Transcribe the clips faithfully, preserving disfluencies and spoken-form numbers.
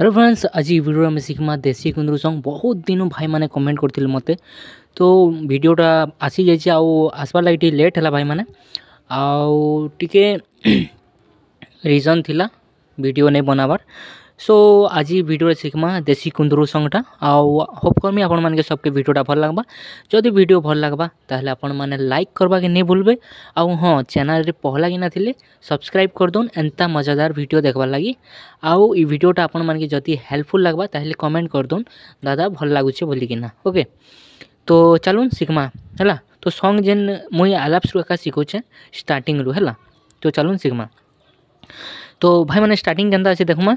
Hello friends, आज video आम शिखमा देसी कुंदरू सॉन्ग। बहुत दिन भाई माने कमेंट करते मते तो भिडियोटा आसी जाइए आसबार लगे लेट है भाई माने आउ टिके रिजन थिला भिडियो नहीं बनाबार। सो आज भिडियो शिखमा देसी कुंदरू सॉन्गटा आउ होप करमी आपण माने सबके भिडियोटा भल लागबा। जदि भिडियो भल लागबा ताहले आपण माने लाइक करबा के नहीं भूलबे आउ हां चैनल रे पहला कि ना थिले सब्सक्राइब कर दोन एंता मजेदार भिडियो देखबा लागी। आउ ई भिडियोटा आपण माने के जदि हेल्पफुल लागबा ताहले कमेंट कर दोन दादा भल लागुचे बोली कि ना। ओके तो चलून शिखमा हैला। तो सॉन्ग जेन मुई आलाप शुरू का सिखोछे स्टार्टिंग रु हैला। तो चलून शिखमा। तो भाई माने स्टार्टिंग केंदा अछि देखमा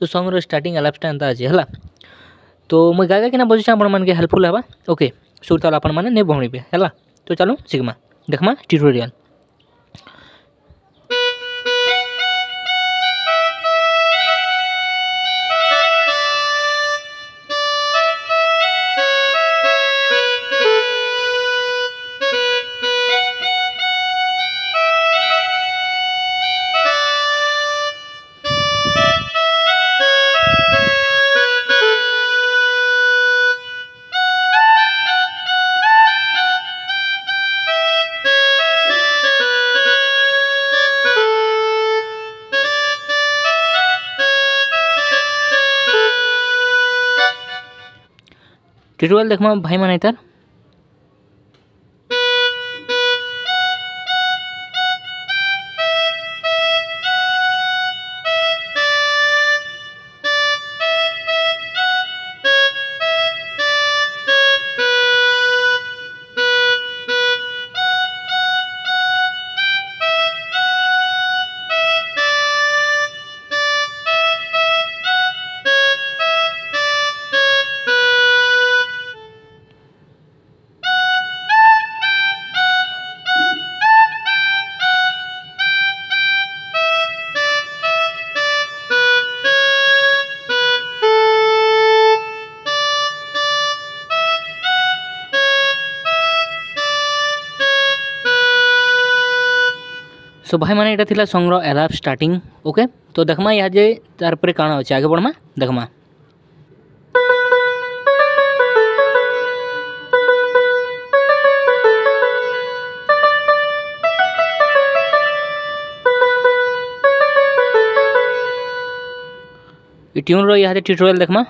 तो सॉन्ग रो स्टार्टिंग एलाप्सटा एंता अछि हला। तो मुई गागा केना बजछा अपन मन के हेल्पफुल हबा। ओके सुर ताल अपन माने ने भणीबे हला। तो चलो सिग्मा देखमा ट्यूटोरियल। ट्यूटोरियल देखमा भाई माने तार सो so, भाई माने एटा थिला सॉन्ग रो एलाप स्टार्टिंग। ओके तो देखमा या जे तार पर काना होचे आगे बढ़मा देखमा। ई ट्यून रो या जे ट्यूटोरियल देखमा।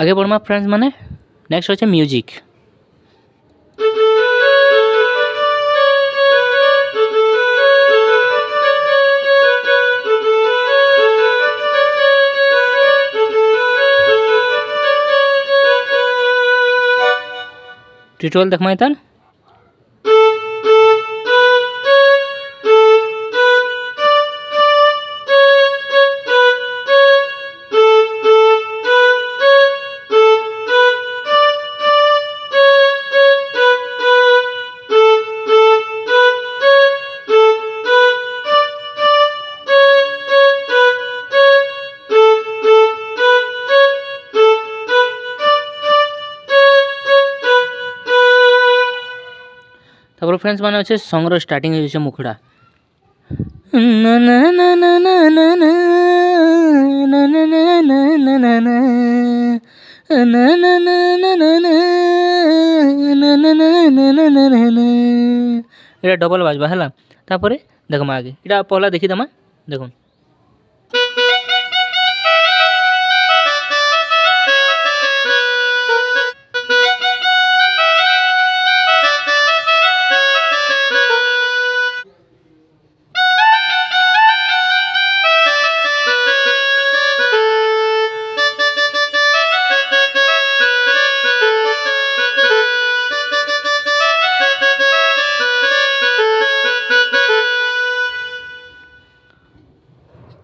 आगे बढ़मा फ्रेंड्स माने नेक्स्ट होचे म्यूजिक। ट्यूटोरियल देखमा इतान फ्रेंड्स माने होचे सॉन्ग रो स्टार्टिंग होचे मुखड़ा ना ना ना ना ना ना ना ना ना ना ना ना এটা ডবল বাজবা হলা। তারপরে দেখমা আগে এটা পহলা দেখি দমা দেখুন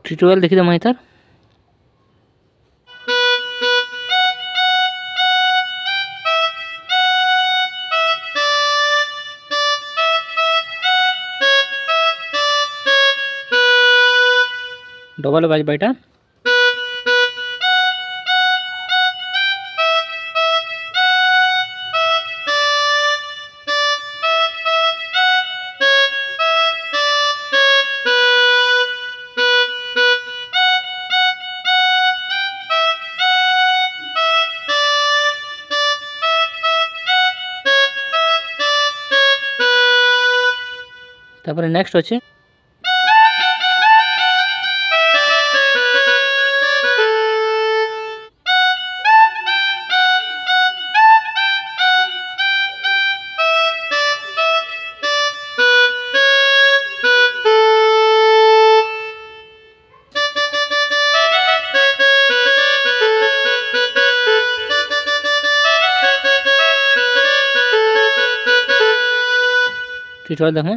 ट्यूटोरियल देखी दमा इतर डबल बाज बैठा तापर नेक्स्ट होचे ठीक है देखें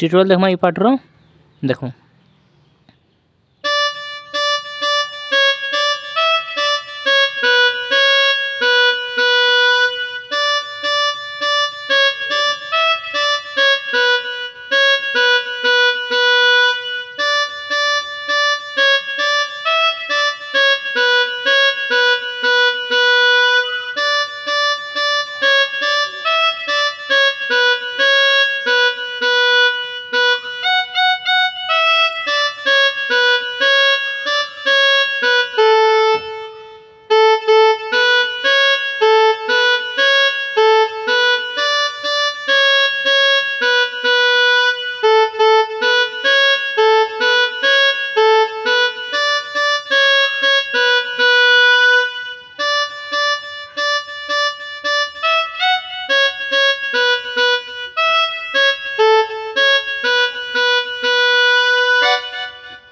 ट्यूटोरियल देखमा ये पार्ट रो देखो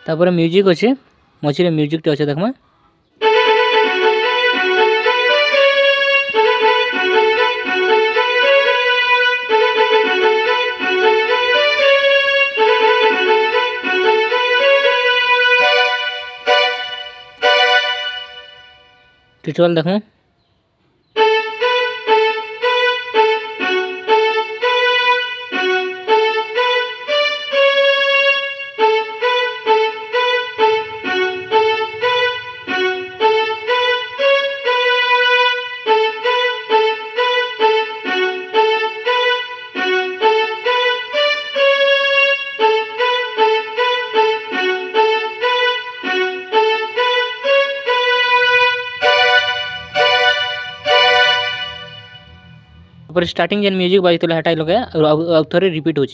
तापर म्यूजिक अच्छे मछली म्यूजिक टे अच्छे देखमा ट्यूटोरियल देखमा तापर स्टार्टिंग जेन म्यूजिक बाजी हटाई लगे आउ थे रिपीट हो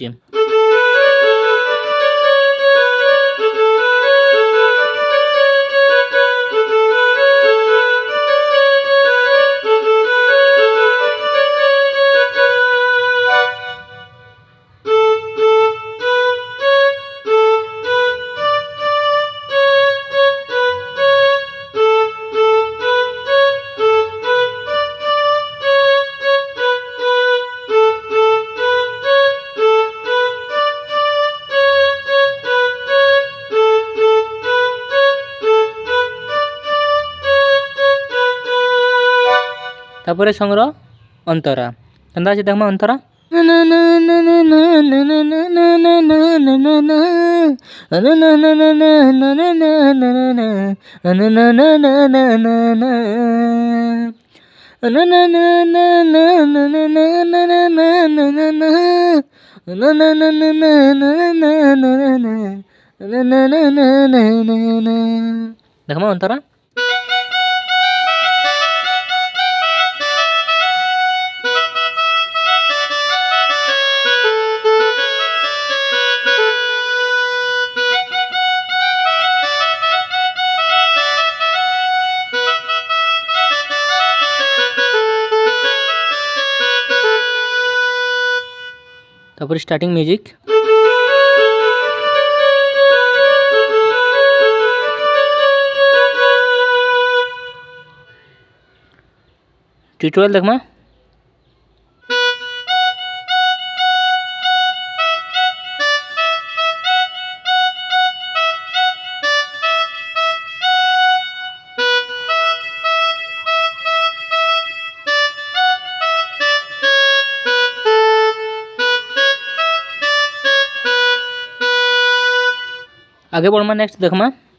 तापर संग्र अंतरा कंदा से देखमा अंतरा देखमा अंतरा तापर स्टार्टिंग म्यूजिक ट्यूटोरियल देखमा आगे बढ़मा नेक्स्ट देखमा।